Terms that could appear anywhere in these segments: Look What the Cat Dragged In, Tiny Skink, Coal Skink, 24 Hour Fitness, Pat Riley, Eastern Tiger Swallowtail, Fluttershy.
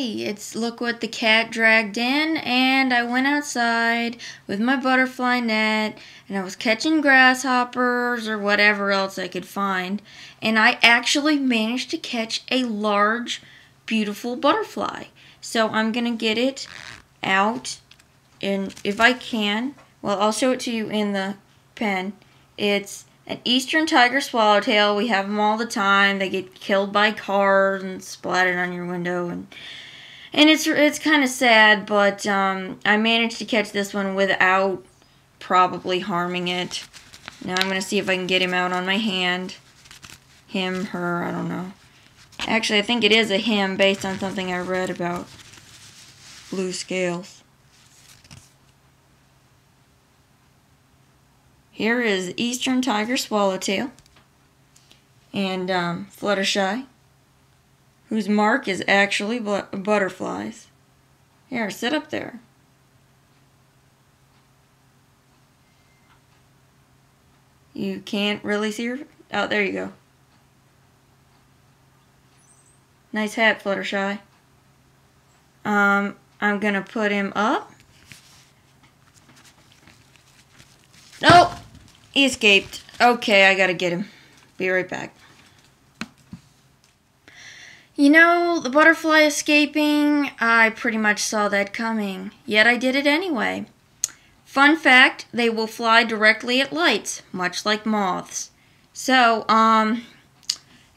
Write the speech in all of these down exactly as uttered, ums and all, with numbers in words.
Hey, it's look what the cat dragged in, and I went outside with my butterfly net, and I was catching grasshoppers or whatever else I could find, and I actually managed to catch a large, beautiful butterfly. So I'm gonna get it out, and if I can, well, I'll show it to you in the pen. It's an Eastern Tiger Swallowtail. We have them all the time. They get killed by cars and splattered on your window. And and it's it's kind of sad, but um, I managed to catch this one without probably harming it. Now I'm going to see if I can get him out on my hand. Him, her, I don't know. Actually, I think it is a him based on something I read about blue scales. Here is Eastern Tiger Swallowtail and um, Fluttershy, whose mark is actually butterflies. Here, sit up there. You can't really see her. Oh, there you go. Nice hat, Fluttershy. Um, I'm going to put him up. Nope. He escaped. Okay, I gotta get him. Be right back. You know, the butterfly escaping, I pretty much saw that coming. Yet I did it anyway. Fun fact, they will fly directly at lights, much like moths. So, um,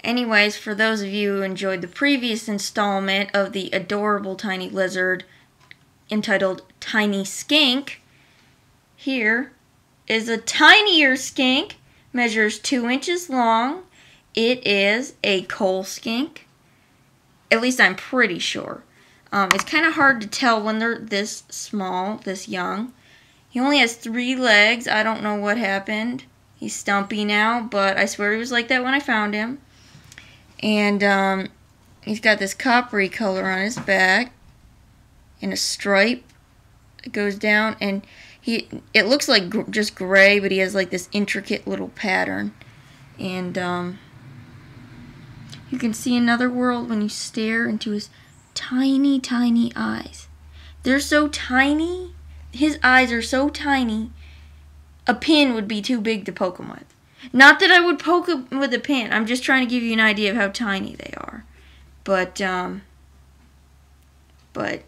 anyways, for those of you who enjoyed the previous installment of the adorable tiny lizard entitled Tiny Skink, here is a tinier skink, measures two inches long. It is a coal skink. At least I'm pretty sure. Um, it's kind of hard to tell when they're this small, this young. He only has three legs. I don't know what happened. He's stumpy now, but I swear he was like that when I found him. And um, he's got this coppery color on his back and a stripe that goes down, and He, it looks like gr just gray, but he has like this intricate little pattern. And um, you can see another world when you stare into his tiny, tiny eyes. They're so tiny. His eyes are so tiny, a pin would be too big to poke him with. Not that I would poke him with a pin. I'm just trying to give you an idea of how tiny they are. But, um, but...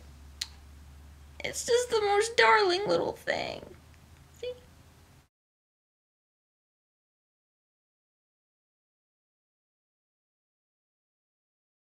It's just the most darling little thing.